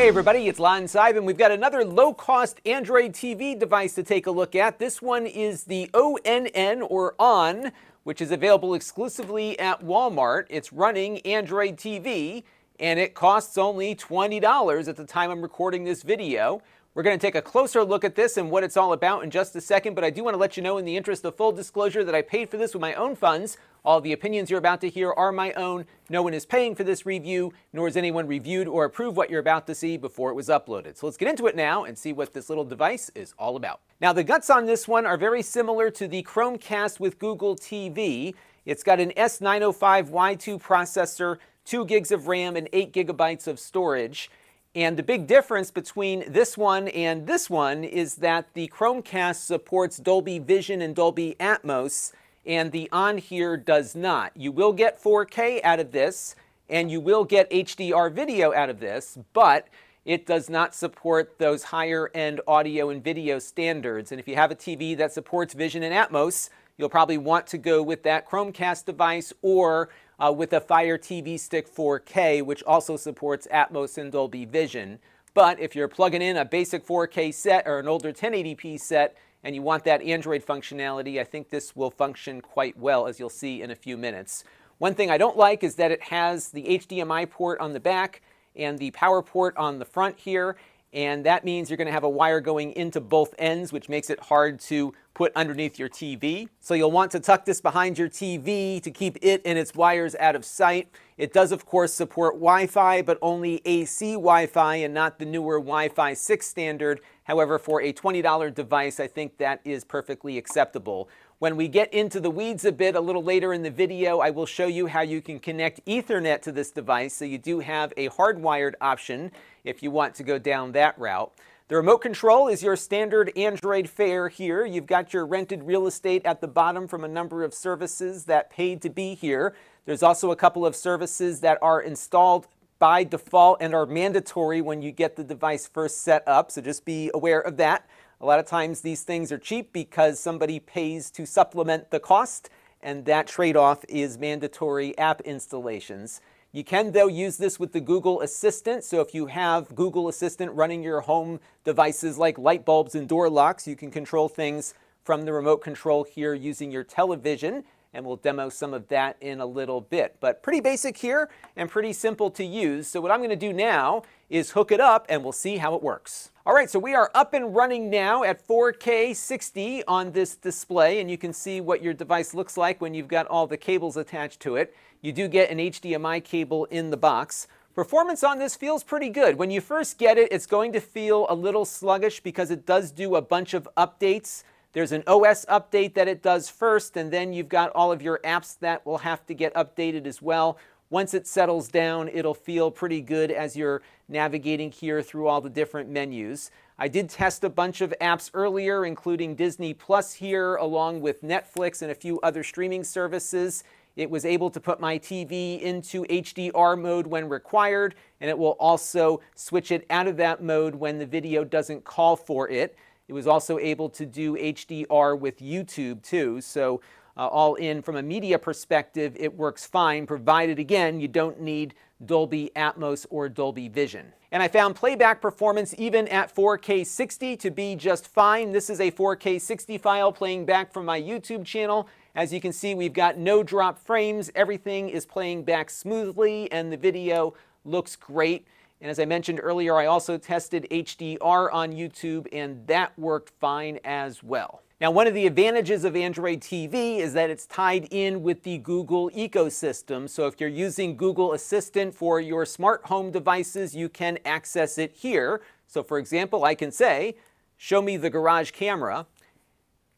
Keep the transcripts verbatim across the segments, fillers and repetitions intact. Hey everybody, it's Lon Seidman. We've got another low-cost Android T V device to take a look at. This one is the O N N, or ON, which is available exclusively at Walmart. It's running Android T V, and it costs only twenty dollars at the time I'm recording this video. We're going to take a closer look at this and what it's all about in just a second, but I do want to let you know, in the interest of full disclosure, that I paid for this with my own funds. All the opinions you're about to hear are my own. No one is paying for this review, nor has anyone reviewed or approved what you're about to see before it was uploaded. So let's get into it now and see what this little device is all about. Now, the guts on this one are very similar to the Chromecast with Google T V. It's got an S nine oh five Y two processor, two gigs of RAM, and eight gigabytes of storage. And the big difference between this one and this one is that the Chromecast supports Dolby Vision and Dolby Atmos, and the ON here does not. You will get four K out of this, and you will get H D R video out of this, but it does not support those higher-end audio and video standards. And if you have a T V that supports Vision and Atmos, you'll probably want to go with that Chromecast device or Uh, with a Fire T V Stick four K, which also supports Atmos and Dolby Vision. But if you're plugging in a basic four K set or an older ten eighty p set and you want that Android functionality, I think this will function quite well, as you'll see in a few minutes. One thing I don't like is that it has the H D M I port on the back and the power port on the front here, and that means you're going to have a wire going into both ends, which makes it hard to put underneath your T V. So you'll want to tuck this behind your T V to keep it and its wires out of sight. It does, of course, support Wi-Fi, but only A C Wi-Fi and not the newer Wi-Fi six standard. However, for a twenty dollar device, I think that is perfectly acceptable. When we get into the weeds a bit a little later in the video, I will show you how you can connect Ethernet to this device, so you do have a hardwired option if you want to go down that route. The remote control is your standard Android fare here. You've got your rented real estate at the bottom from a number of services that paid to be here. There's also a couple of services that are installed by default and are mandatory when you get the device first set up, so just be aware of that. A lot of times these things are cheap because somebody pays to supplement the cost, and that trade-off is mandatory app installations. You can, though, use this with the Google Assistant, so if you have Google Assistant running your home devices like light bulbs and door locks, you can control things from the remote control here using your television, and we'll demo some of that in a little bit. But pretty basic here and pretty simple to use, so what I'm going to do now is hook it up and we'll see how it works. All right, so we are up and running now at four K sixty on this display, and you can see what your device looks like when you've got all the cables attached to it. You do get an H D M I cable in the box. Performance on this feels pretty good. When you first get it, it's going to feel a little sluggish because it does do a bunch of updates. There's an O S update that it does first, and then you've got all of your apps that will have to get updated as well. Once it settles down, it'll feel pretty good as you're navigating here through all the different menus. I did test a bunch of apps earlier, including Disney Plus here, along with Netflix and a few other streaming services. It was able to put my T V into H D R mode when required, and it will also switch it out of that mode when the video doesn't call for it. It was also able to do H D R with YouTube too, so Uh, all in, from a media perspective, it works fine, provided, again, you don't need Dolby Atmos or Dolby Vision. And I found playback performance even at four K sixty to be just fine. This is a four K sixty file playing back from my YouTube channel. As you can see, we've got no drop frames. Everything is playing back smoothly, and the video looks great. And as I mentioned earlier, I also tested H D R on YouTube, and that worked fine as well. Now, one of the advantages of Android T V is that it's tied in with the Google ecosystem. So if you're using Google Assistant for your smart home devices, you can access it here. So for example, I can say, show me the garage camera.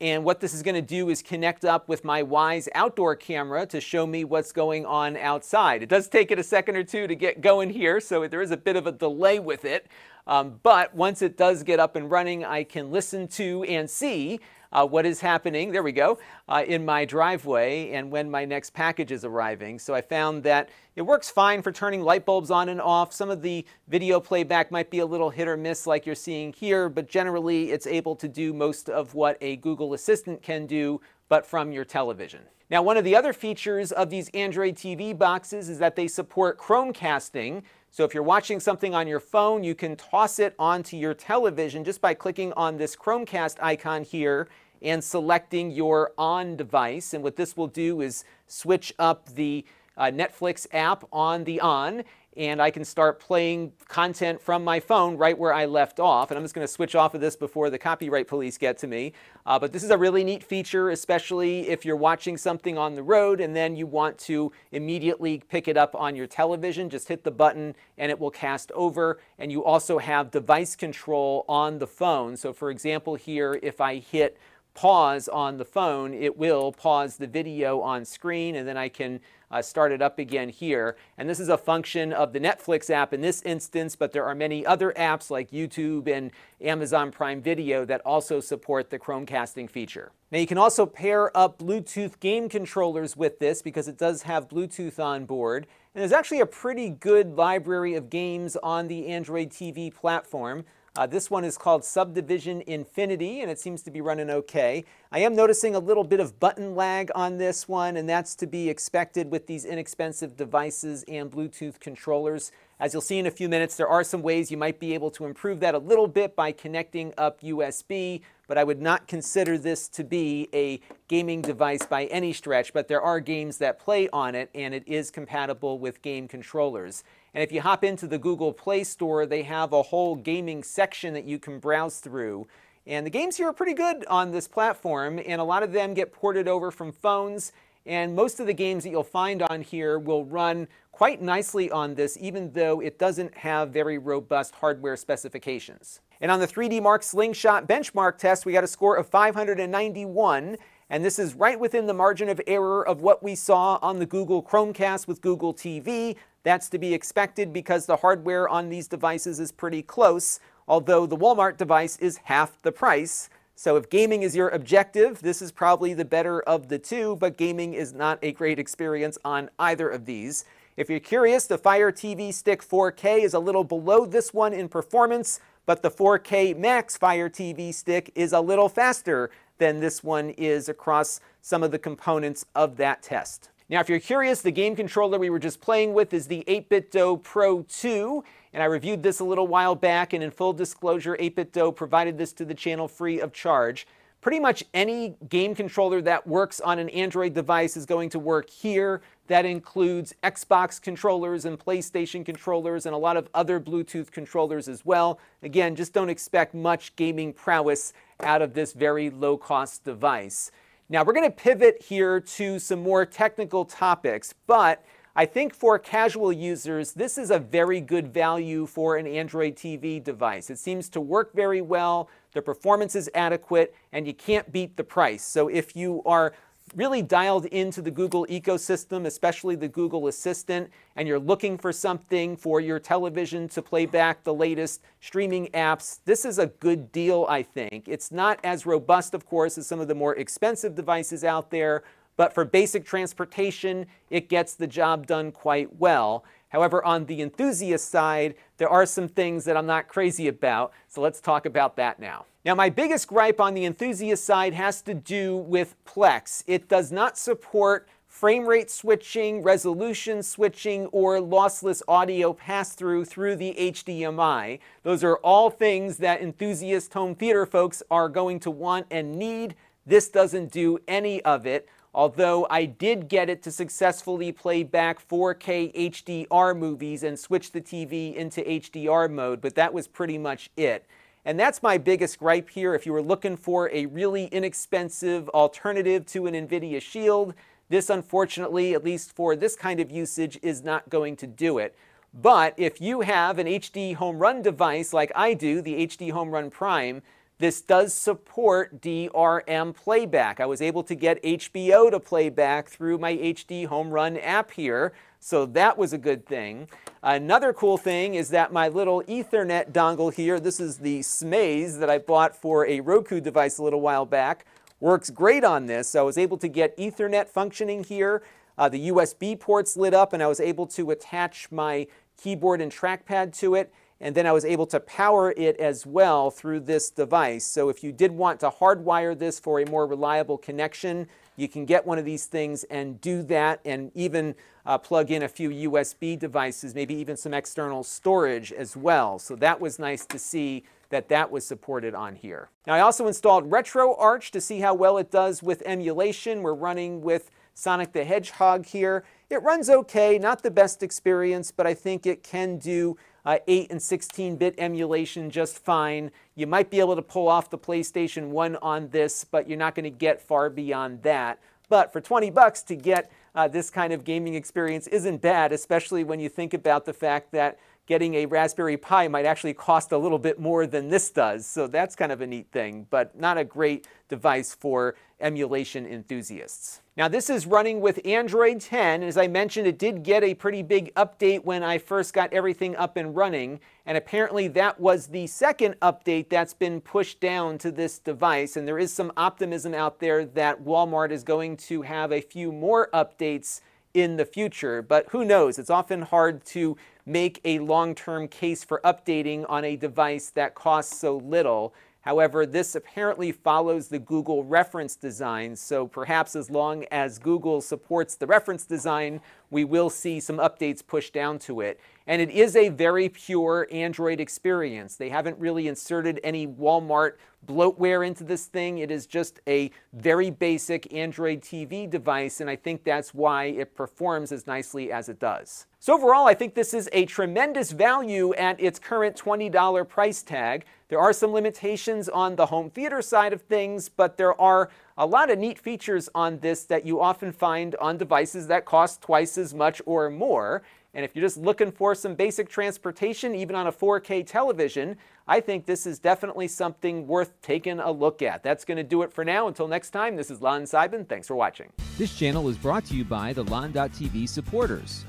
And what this is going to do is connect up with my Wyze outdoor camera to show me what's going on outside. It does take it a second or two to get going here, so there is a bit of a delay with it. Um, but once it does get up and running, I can listen to and see Uh, what is happening, there we go, uh, in my driveway and when my next package is arriving. So I found that it works fine for turning light bulbs on and off. Some of the video playback might be a little hit or miss like you're seeing here, but generally it's able to do most of what a Google Assistant can do, but from your television. Now, one of the other features of these Android T V boxes is that they support Chromecasting. So if you're watching something on your phone, you can toss it onto your television just by clicking on this Chromecast icon here and selecting your ON device. And what this will do is switch up the uh, Netflix app on the ON, and I can start playing content from my phone right where I left off. And I'm just going to switch off of this before the copyright police get to me. Uh, but this is a really neat feature, especially if you're watching something on the road and then you want to immediately pick it up on your television. Just hit the button and it will cast over. And you also have device control on the phone. So for example here, if I hit pause on the phone, it will pause the video on screen, and then I can uh, start it up again here. And this is a function of the Netflix app in this instance, but there are many other apps like YouTube and Amazon Prime Video that also support the Chromecasting feature. Now you can also pair up Bluetooth game controllers with this because it does have Bluetooth on board. And there's actually a pretty good library of games on the Android T V platform. Uh, this one is called Subdivision Infinity, and it seems to be running okay. I am noticing a little bit of button lag on this one, and that's to be expected with these inexpensive devices and Bluetooth controllers. As you'll see in a few minutes, there are some ways you might be able to improve that a little bit by connecting up U S B, but I would not consider this to be a gaming device by any stretch, but there are games that play on it, and it is compatible with game controllers. And if you hop into the Google Play Store, they have a whole gaming section that you can browse through. And the games here are pretty good on this platform, and a lot of them get ported over from phones. And most of the games that you'll find on here will run quite nicely on this, even though it doesn't have very robust hardware specifications. And on the three D Mark Slingshot benchmark test, we got a score of five hundred ninety-one. And this is right within the margin of error of what we saw on the Google Chromecast with Google T V. That's to be expected because the hardware on these devices is pretty close, although the Walmart device is half the price. So if gaming is your objective, this is probably the better of the two, but gaming is not a great experience on either of these. If you're curious, the Fire T V Stick four K is a little below this one in performance, but the four K Max Fire T V Stick is a little faster than this one is across some of the components of that test. Now, if you're curious, the game controller we were just playing with is the eight bit do Pro two, and I reviewed this a little while back, and in full disclosure, eight bit do provided this to the channel free of charge. Pretty much any game controller that works on an Android device is going to work here. That includes Xbox controllers and PlayStation controllers and a lot of other Bluetooth controllers as well. Again, just don't expect much gaming prowess out of this very low-cost device. Now, we're going to pivot here to some more technical topics, but I think for casual users, this is a very good value for an Android T V device. It seems to work very well, the performance is adequate, and you can't beat the price. So if you are really dialed into the Google ecosystem, especially the Google Assistant, and you're looking for something for your television to play back the latest streaming apps, this is a good deal, I think. It's not as robust, of course, as some of the more expensive devices out there, but for basic transportation, it gets the job done quite well. However, on the enthusiast side, there are some things that I'm not crazy about, so let's talk about that now. Now, my biggest gripe on the enthusiast side has to do with Plex. It does not support frame rate switching, resolution switching, or lossless audio pass-through through the H D M I. Those are all things that enthusiast home theater folks are going to want and need. This doesn't do any of it. Although I did get it to successfully play back four K H D R movies and switch the T V into H D R mode, but that was pretty much it. And that's my biggest gripe here. If you were looking for a really inexpensive alternative to an Nvidia Shield, this unfortunately, at least for this kind of usage, is not going to do it. But if you have an HDHomeRun device like I do, the HDHomeRun Prime, this does support D R M playback. I was able to get H B O to playback through my HDHomeRun app here, so that was a good thing. Another cool thing is that my little Ethernet dongle here, this is the Smaze that I bought for a Roku device a little while back, works great on this. So I was able to get Ethernet functioning here. Uh, the U S B ports lit up, and I was able to attach my keyboard and trackpad to it. And then I was able to power it as well through this device. So if you did want to hardwire this for a more reliable connection, you can get one of these things and do that, and even uh, plug in a few U S B devices, maybe even some external storage as well. So that was nice to see that that was supported on here. Now I also installed Retroarch to see how well it does with emulation. We're running with Sonic the Hedgehog here. It runs okay, not the best experience, but I think it can do uh, eight and sixteen bit emulation just fine. You might be able to pull off the PlayStation one on this, but you're not gonna get far beyond that. But for twenty bucks to get uh, this kind of gaming experience isn't bad, especially when you think about the fact that getting a Raspberry Pi might actually cost a little bit more than this does, so that's kind of a neat thing, but not a great device for emulation enthusiasts. Now this is running with Android ten. As I mentioned, it did get a pretty big update when I first got everything up and running, and apparently that was the second update that's been pushed down to this device, and there is some optimism out there that Walmart is going to have a few more updates in the future, but who knows? It's often hard to make a long-term case for updating on a device that costs so little. However, this apparently follows the Google reference design, so perhaps as long as Google supports the reference design, we will see some updates pushed down to it. And it is a very pure Android experience. They haven't really inserted any Walmart bloatware into this thing. It is just a very basic Android T V device, and I think that's why it performs as nicely as it does. So overall, I think this is a tremendous value at its current twenty dollar price tag. There are some limitations on the home theater side of things, but there are a lot of neat features on this that you often find on devices that cost twice as much or more. And if you're just looking for some basic transportation, even on a four K television, I think this is definitely something worth taking a look at. That's going to do it for now. Until next time, this is Lon Seidman. Thanks for watching. This channel is brought to you by the lon dot t v supporters,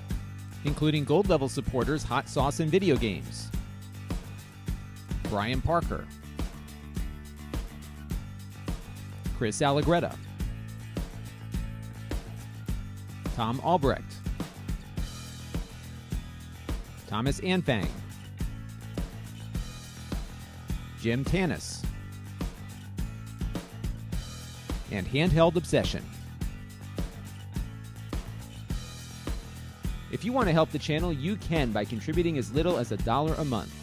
including gold level supporters Hot Sauce and Video Games, Brian Parker, Chris Allegretta, Tom Albrecht, Thomas Anfang, Jim Tanis, and Handheld Obsession. If you want to help the channel, you can by contributing as little as a dollar a month.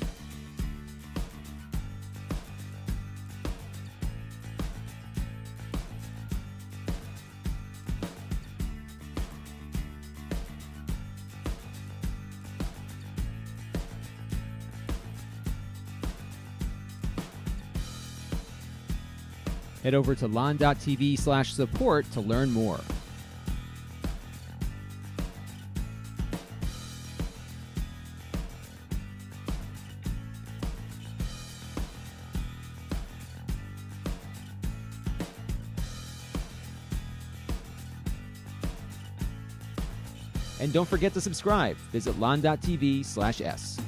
Head over to lon dot t v slash support to learn more. And don't forget to subscribe. Visit lon dot t v slash s.